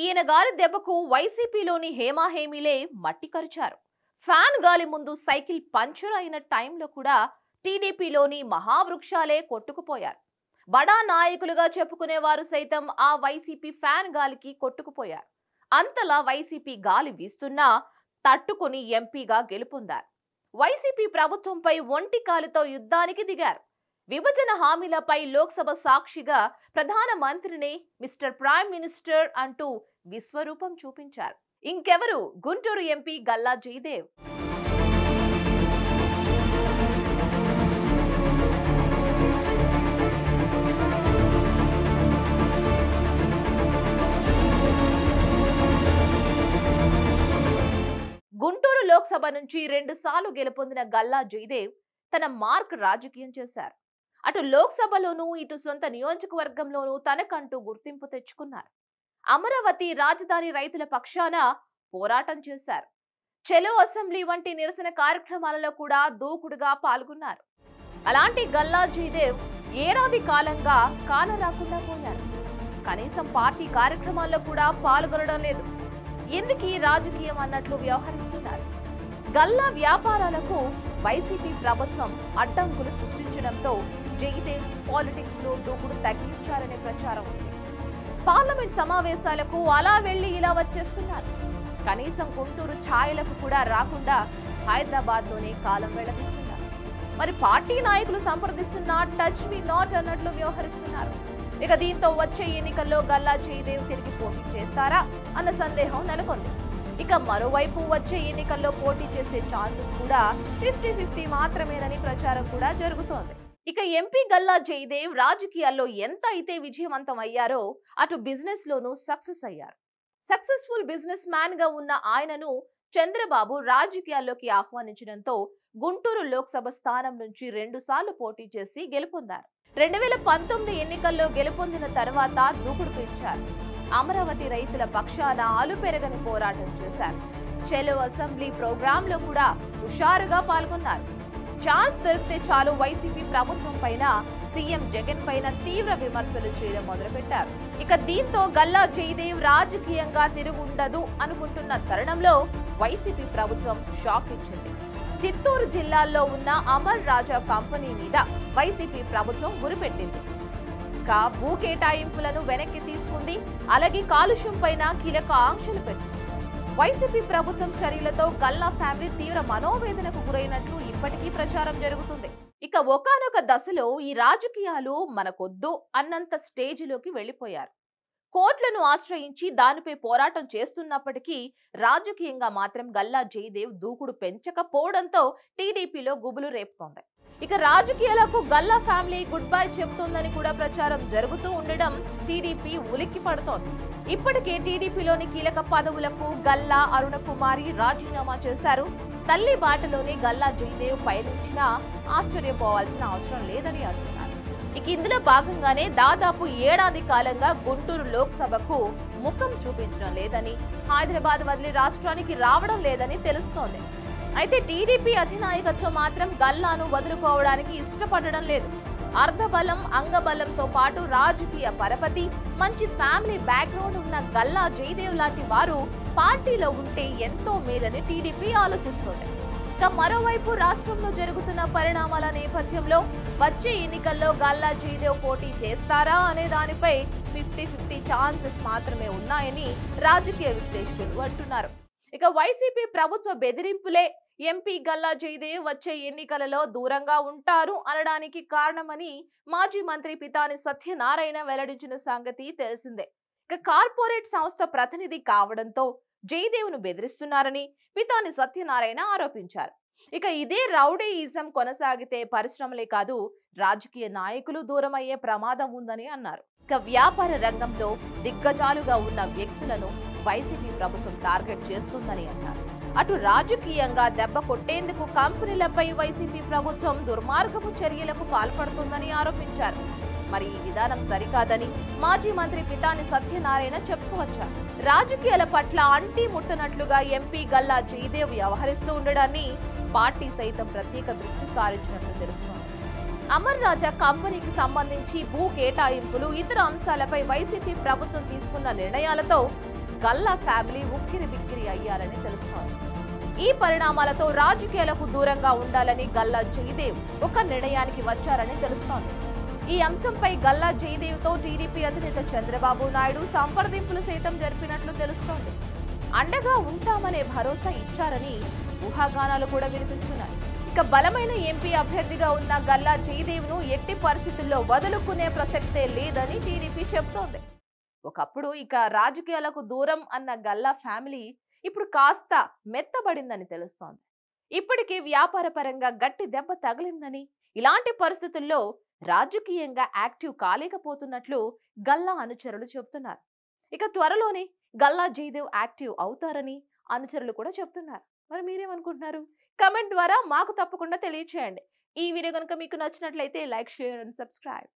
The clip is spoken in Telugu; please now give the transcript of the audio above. ఈయన గారి దెబ్బకు వైసీపీలోని హేమాహేమిలే మట్టి కరిచారు. ఫ్యాన్ గాలి ముందు సైకిల్ పంచర్ అయిన టైంలో కూడా టీడీపీలోని మహావృక్షాలే కొట్టుకుపోయారు. బడా నాయకులుగా చెప్పుకునేవారు సైతం ఆ వైసీపీ ఫ్యాన్ గాలికి కొట్టుకుపోయారు. అంతలా వైసీపీ గాలి వీస్తున్నా తట్టుకుని ఎంపీగా గెలుపొందారు. వైసీపీ ప్రభుత్వంపై ఒంటి కాలితో యుద్ధానికి దిగారు. విభజన హామీలపై లోక్సభ సాక్షిగా ప్రధానమంత్రిని మిస్టర్ ప్రైమ్ మినిస్టర్ అంటూ విశ్వరూపం చూపించారు. ఇంకెవరు, గుంటూరు ఎంపీ గల్లా జయదేవ్. గుంటూరు లోక్సభ నుంచి 2 సార్లు గెలుపొందిన గల్లా జయదేవ్ తన మార్క్ రాజకీయం చేశారు. అటు లోక్సభలోనూ ఇటు సొంత నియోజకవర్గంలోనూ తనకంటూ గుర్తింపు తెచ్చుకున్నారు. అమరావతి రాజధాని రైతుల పక్షాన పోరాటం చేశారు. చెలో అసెంబ్లీ వంటి నిరసన కార్యక్రమాలలో కూడా దూకుడుగా పాల్గొన్నారు. అలాంటి గల్లా జయదేవ్ ఏడాది కాలంగా కానరాకుండా పోయారు. కనీసం పార్టీ కార్యక్రమాల్లో కూడా పాల్గొనడం లేదు. ఎందుకీ రాజకీయం అన్నట్లు వ్యవహరిస్తున్నారు. గల్లా వ్యాపారాలకు వైసీపీ ప్రభుత్వం అడ్డంకులు సృష్టించడంతో జయదేవ్ పాలిటిక్స్ లో దూకుడు తగ్గించారనే ప్రచారం. పార్లమెంట్ సమావేశాలకు అలా వెళ్లి ఇలా వచ్చేస్తున్నారు. కనీసం గుంటూరు ఛాయలకు కూడా రాకుండా హైదరాబాద్ లోనే కాలం వెళ్లవిస్తున్నారు. మరి పార్టీ నాయకులు సంప్రదిస్తున్నా టచ్ మీ నాట్ అన్నట్లు వ్యవహరిస్తున్నారు. ఇక దీంతో వచ్చే ఎన్నికల్లో గల్లా జయదేవ్ తిరిగి పోటీ చేస్తారా అన్న సందేహం నెలకొంది. ఇక మరోవైపు వచ్చే ఎన్నికల్లో పోటీ చేసే ఛాన్సెస్ కూడా 50-50 మాత్రమేనని ప్రచారం కూడా జరుగుతోంది. ఇక ఎంపీ గల్లా జయదేవ్ రాజకీయాల్లో ఎంత అయితే విజయవంతం అయ్యారో అటు బిజినెస్ లోనూ సక్సెస్ అయ్యారు. సక్సెస్ఫుల్ బిజినెస్ మ్యాన్ గా ఉన్న ఆయనను చంద్రబాబు రాజకీయాల్లోకి ఆహ్వానించడంతో గుంటూరు లోక్సభ స్థానం నుంచి 2 సార్లు పోటీ చేసి గెలుపొందారు. 2019 ఎన్నికల్లో గెలుపొందిన తర్వాత దూకుడు పెంచారు. అమరావతి రైతుల పక్షాన ఆలు పెరగని పోరాటం చేశారు. చెలో అసెంబ్లీ ప్రోగ్రామ్ లో కూడా హుషారుగా పాల్గొన్నారు. ఛాన్స్ దొరికితే చాలు వైసీపీ ప్రభుత్వం పైన, సీఎం జగన్ పైన తీవ్ర విమర్శలు చేయడం మొదలుపెట్టారు. ఇక దీంతో గల్లా జయదేవ్ రాజకీయంగా తిరుగుండదు అనుకుంటున్న తరుణంలో వైసీపీ ప్రభుత్వం షాక్ ఇచ్చింది. చిత్తూరు జిల్లాలో ఉన్న అమర్ రాజా కంపెనీ మీద వైసీపీ ప్రభుత్వం గురిపెట్టింది. భూ కేటాయింపులను వెనక్కి తీసుకుంది. అలాగే కాలుష్యం పైన కీలక ఆంక్షలు పెట్టింది. వైసీపీ ప్రభుత్వం చర్యలతో గల్లా ఫ్యామిలీ తీవ్ర మనోవేదనకు గురైనట్లు ఇప్పటికీ ప్రచారం జరుగుతుంది. ఇక ఒకానొక దశలో ఈ రాజకీయాలు మనకొద్దు అన్నంత స్టేజిలోకి వెళ్లిపోయారు. కోర్టులను ఆశ్రయించి దానిపై పోరాటం చేస్తున్నప్పటికీ రాజకీయంగా మాత్రం గల్లా జయదేవ్ దూకుడు పెంచకపోవడంతో టీడీపీలో గుబులు రేపుతోంది. ఇక రాజకీయాలకు గల్లా ఫ్యామిలీ గుడ్ బై చెబుతోందని కూడా ప్రచారం జరుగుతూ ఉండడం టీడీపీ ఉలిక్కి పడుతోంది. ఇప్పటికే టీడీపీలోని కీలక పదవులకు గల్లా, అరుణ కుమారి రాజీనామా చేశారు. తల్లి బాటలోనే గల్లా జయదేవ్ పయనించినా ఆశ్చర్యపోవాల్సిన అవసరం లేదని అంటున్నారు. ఇక ఇందులో భాగంగానే దాదాపు 7 ఏళ్ల కాలంగా గుంటూరు లోక్సభకు ముఖం చూపించడం లేదని, హైదరాబాద్ వదిలి రాష్ట్రానికి రావడం లేదని తెలుస్తోంది. అయితే టీడీపీ అధినాయకత్వం మాత్రం గల్లాను వదులుకోవడానికి ఇష్టపడడం లేదు. అర్ధబలం, అంగబలంతో పాటు రాజకీయ పరపతి, మంచి ఫ్యామిలీ బ్యాక్గ్రౌండ్ ఉన్న గల్లా జయదేవ్ లాంటి వారు పార్టీలో ఉంటే ఎంతో మేలని టీడీపీ ఆలోచిస్తోంది. ఇక మరోవైపు రాష్ట్రంలో జరుగుతున్న పరిణామాల నేపథ్యంలో వచ్చే ఎన్నికల్లో గల్లా జయదేవ్ పోటీ చేస్తారా అనే దానిపై 50-50 ఛాన్సెస్ మాత్రమే ఉన్నాయని రాజకీయ విశ్లేషకులు అంటున్నారు. ఇక వైసీపీ ప్రభుత్వ బెదిరింపులే ఎంపీ గల్లా జయదేవ్ వచ్చే ఎన్నికలలో దూరంగా ఉంటారు అనడానికి కారణమని మాజీ మంత్రి పితాని సత్యనారాయణ వెల్లడించిన సంగతి తెలిసిందే. ఇక కార్పొరేట్ సంస్థ ప్రతినిధి కావడంతో జయదేవ్ను బెదిరిస్తున్నారని పితాని సత్యనారాయణ ఆరోపించారు. ఇక ఇదే రౌడీయిజం కొనసాగితే పరిశ్రమలే కాదు, రాజకీయ నాయకులు దూరమయ్యే ప్రమాదం ఉందని అన్నారు. ఇక వ్యాపార రంగంలో దిగ్గజాలుగా ఉన్న వ్యక్తులను వైసీపీ ప్రభుత్వం టార్గెట్ చేస్తుందని అన్నారు. అటు రాజకీయంగా దెబ్బ కొట్టేందుకు కంపెనీలపై వైసీపీ ప్రభుత్వం దుర్మార్గపు చర్యలకు పాల్పడుతుందని ఆరోపించారు. మరి ఈ విధానం సరికాదని మాజీ మంత్రి పితాని సత్యనారాయణ చెప్పుకొచ్చారు. రాజకీయాల పట్ల అంటి ముట్టనట్లుగా ఎంపీ గల్లా జయదేవ్ వ్యవహరిస్తూ ఉండడాన్ని పార్టీ సైతం ప్రత్యేక దృష్టి సారించినట్లు తెలుస్తోంది. అమర్ రాజా కంపెనీకి సంబంధించి భూ కేటాయింపులు, ఇతర అంశాలపై వైసీపీ ప్రభుత్వం తీసుకున్న నిర్ణయాలతో గల్లా ఫ్యామిలీ ఉక్కిరి బిక్కిరి అయ్యారని తెలుస్తోంది। ఈ పరిణామాలతో రాజకీయాలకు దూరంగా ఉండాలని గల్లా జయదేవ్ ఒక నిర్ణయానికి వచ్చారని తెలుస్తోంది। ఈ అంశంపై గల్లా జయదేవ్ తో టీడీపీ అధినేత చంద్రబాబు నాయుడు సంప్రదింపులు సైతం జరిపినట్లు తెలుస్తోంది। అండగా ఉంటామనే భరోసా ఇచ్చారని ఊహాగానాలు కూడా వినిపిస్తున్నాయి। ఇక బలమైన ఎంపీ అభ్యర్థిగా ఉన్న గల్లా జయదేవ్ను ఎట్టి పరిస్థితుల్లో వదులుకునే ప్రసక్తే లేదని టీడీపీ చెబుతోంది। ఒకప్పుడు ఇక రాజకీయాలకు దూరం అన్న గల్లా ఫ్యామిలీ ఇప్పుడు కాస్త మెత్తబడిందని తెలుస్తోంది। ఇప్పటికే వ్యాపారపరంగా గట్టి దెబ్బ తగిలిందని, ఇలాంటి పరిస్థితుల్లో రాజకీయంగా యాక్టివ్ కాలేకపోతున్నట్లు గల్లా అనుచరులు చెబుతున్నారు। ఇక త్వరలోనే గల్లా జయదేవ్ యాక్టివ్ అవుతారని అనుచరులు కూడా చెబుతున్నారు। మరి మీరేమనుకుంటున్నారు? కమెంట్ ద్వారా మాకు తప్పకుండా తెలియచేయండి। ఈ వీడియో కనుక మీకు నచ్చినట్లయితే లైక్, షేర్ అండ్ సబ్స్క్రైబ్।